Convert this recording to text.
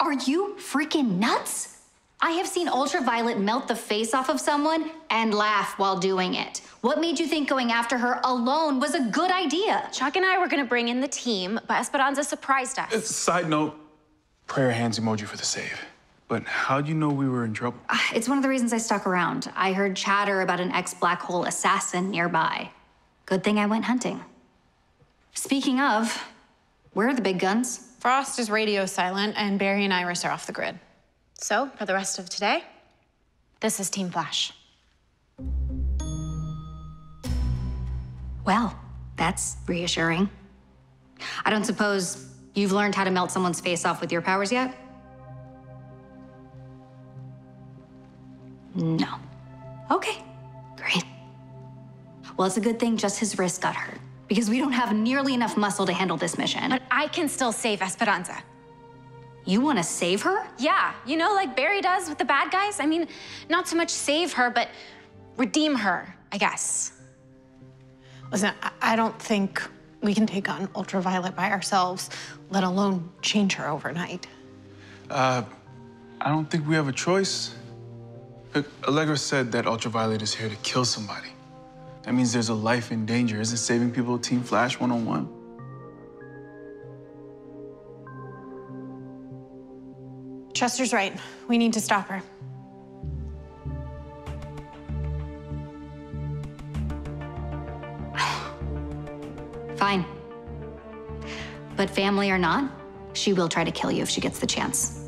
Are you freaking nuts? I have seen Ultraviolet melt the face off of someone and laugh while doing it. What made you think going after her alone was a good idea? Chuck and I were gonna bring in the team, but Esperanza surprised us. Side note, prayer hands emoji for the save. But how'd you know we were in trouble? It's one of the reasons I stuck around. I heard chatter about an ex-black hole assassin nearby. Good thing I went hunting. Speaking of, where are the big guns? Frost is radio silent, and Barry and Iris are off the grid. So, for the rest of today, this is Team Flash. Well, that's reassuring. I don't suppose you've learned how to melt someone's face off with your powers yet? No. Okay, great. Well, it's a good thing just his wrist got hurt, because we don't have nearly enough muscle to handle this mission. But I can still save Esperanza. You want to save her? Yeah, you know, like Barry does with the bad guys. I mean, not so much save her, but redeem her, I guess. Listen, I don't think we can take on Ultraviolet by ourselves, let alone change her overnight. I don't think we have a choice. Allegra said that Ultraviolet is here to kill somebody. That means there's a life in danger. Isn't saving people Team Flash 101? Chester's right. We need to stop her. Fine. But family or not, she will try to kill you if she gets the chance.